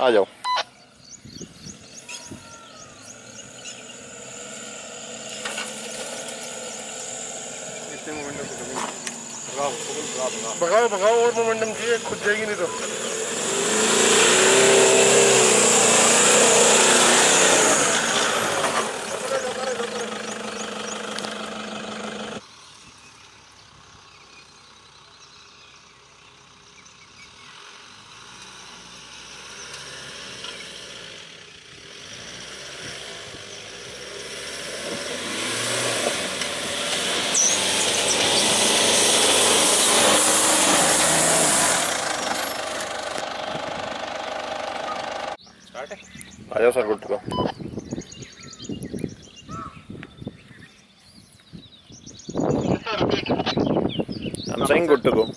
आ जाओ। भगाओ भगाओ और मोमेंटम चाहिए, खुद जाएगी नहीं तो। आ जाओ सर गुट्टू का। I'm saying गुट्टू को।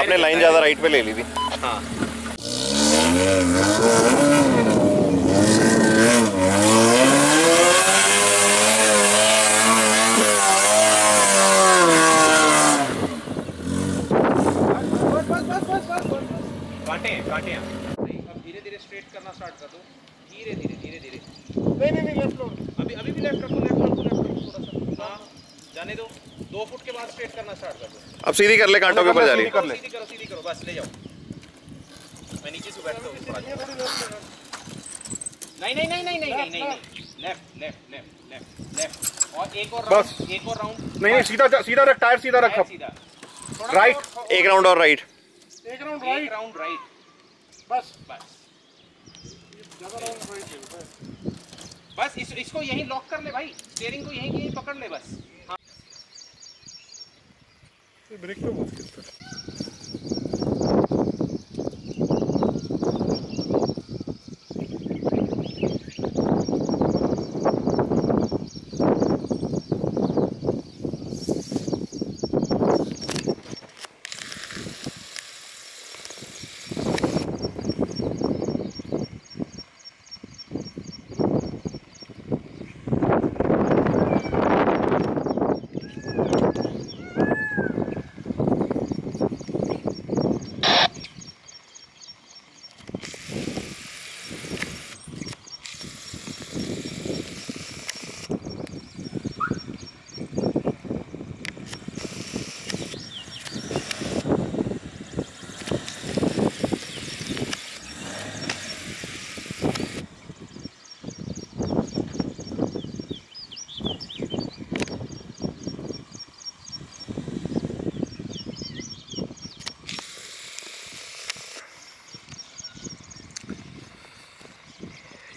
आपने लाइन ज़्यादा राइट पे ले ली थी। हाँ। काटे हैं। अब धीरे धीरे स्ट्रेट करना स्टार्ट कर दो। धीरे धीरे धीरे धीरे। नहीं लेफ्ट लो। अभी अभी भी लेफ्ट रखो थोड़ा सा। हाँ जाने दो। 2 फुट के बाद स्ट्रेट करना स्टार्ट कर दो। अब सीधी कर ले, कांटों के ऊपर जा रही। सीधी करो बस ले जाओ। मैं नीचे से बैठता हूं थोड़ा। नहीं लेफ्ट और एक और राउंड। नहीं सीधा रख, टायर सीधा रख। राइट एक राउंड राइट। बस इसको यहीं लॉक कर ले भाई, स्टीयरिंग को यहीं पकड़ ले बस। ब्रेक तो बहुत खेलता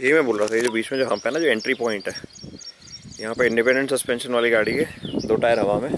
ये मैं बोल रहा था। ये जो बीच में जो हम्प है ना, जो एंट्री पॉइंट है, यहाँ पे इंडिपेंडेंट सस्पेंशन वाली गाड़ी है, 2 टायर हवा में।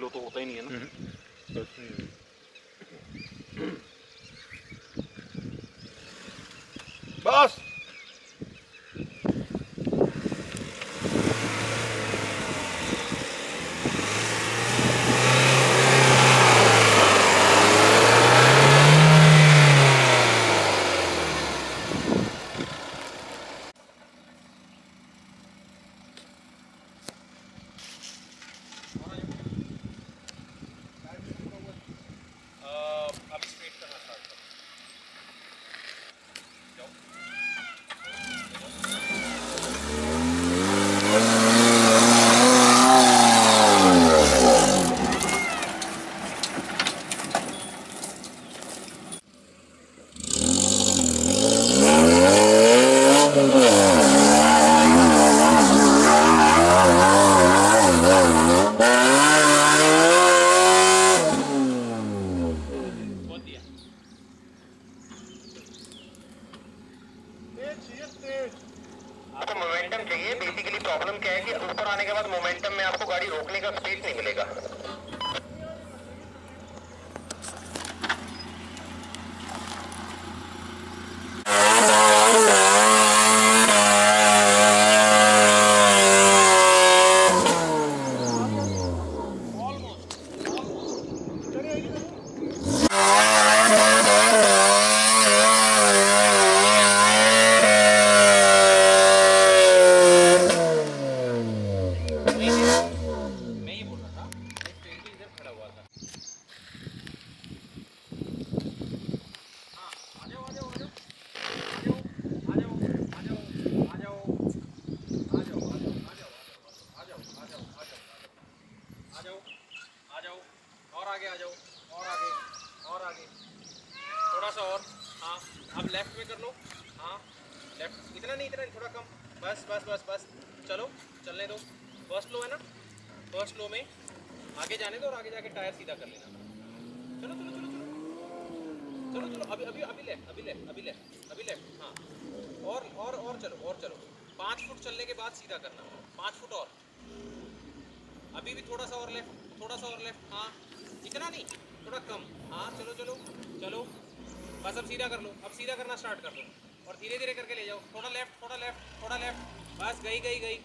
लो तो होता ही नहीं है ना। बस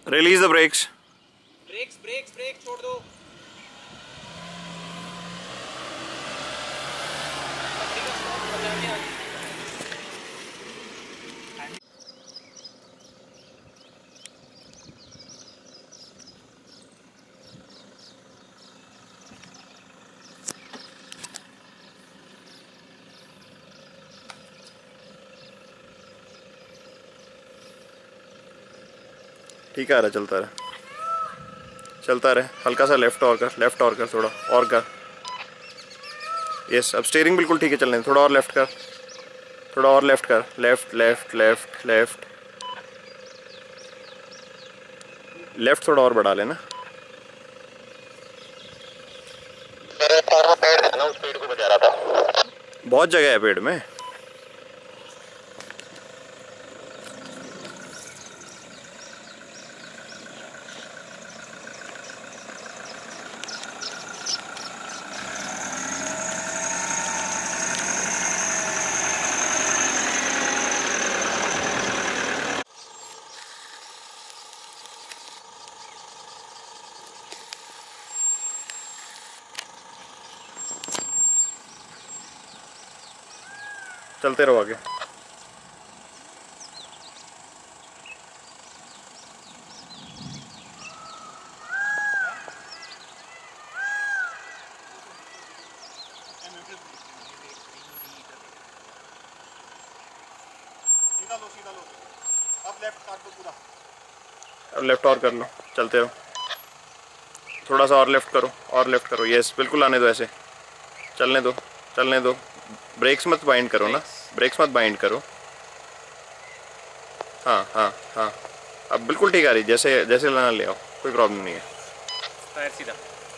release the brakes. Brakes brakes brake छोड़ दो। ठीक है, आ रहा, चलता रहे चलता रहे, हल्का सा लेफ्ट और कर थोड़ा और कर। यस, अब स्टीयरिंग बिल्कुल ठीक है, चलने थोड़ा और लेफ्ट कर, थोड़ा और लेफ्ट कर, left left left left left, थोड़ा और बढ़ा लेना। पेड़ को बजा रहा था, बहुत जगह है पेड़ में। चलते रहो आगे। सीधा लो अब लेफ्ट काट दो पूरा। अब लेफ्ट और कर लो, चलते रहो थोड़ा सा और लेफ्ट करो, और लेफ्ट करो। यस, बिल्कुल आने दो, ऐसे चलने दो, चलने दो। ब्रेक्स मत बाइंड करो ना, ब्रेक्स मत बाइंड करो। हाँ हाँ हाँ, अब बिल्कुल ठीक आ रही, जैसे जैसे लाना ले आओ, कोई प्रॉब्लम नहीं है। टायर सीधा।